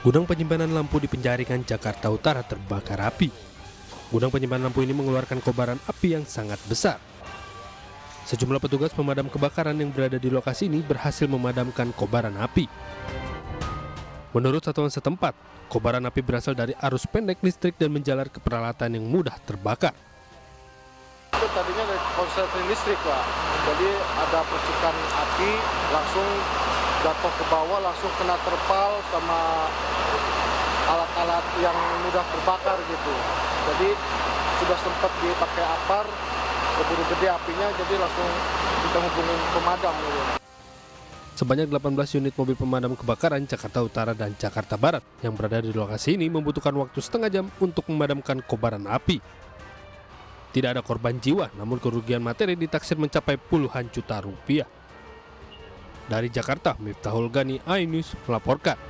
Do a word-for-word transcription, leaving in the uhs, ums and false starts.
Gudang penyimpanan lampu di Penjaringan, Jakarta Utara terbakar api. Gudang penyimpanan lampu ini mengeluarkan kobaran api yang sangat besar. Sejumlah petugas pemadam kebakaran yang berada di lokasi ini berhasil memadamkan kobaran api. Menurut satuan setempat, kobaran api berasal dari arus pendek listrik dan menjalar ke peralatan yang mudah terbakar. Itu tadinya dari konsleting listrik, Pak. Jadi ada percikan api langsung jatuh ke bawah, langsung kena terpal sama alat-alat yang mudah terbakar gitu. Jadi sudah sempat dipakai apar, keburu gede apinya, jadi langsung kita hubungin pemadam gitu. Sebanyak delapan belas unit mobil pemadam kebakaran Jakarta Utara dan Jakarta Barat yang berada di lokasi ini membutuhkan waktu setengah jam untuk memadamkan kobaran api. Tidak ada korban jiwa, namun kerugian materi ditaksir mencapai puluhan juta rupiah. Dari Jakarta, Miftahul Gani, iNews melaporkan.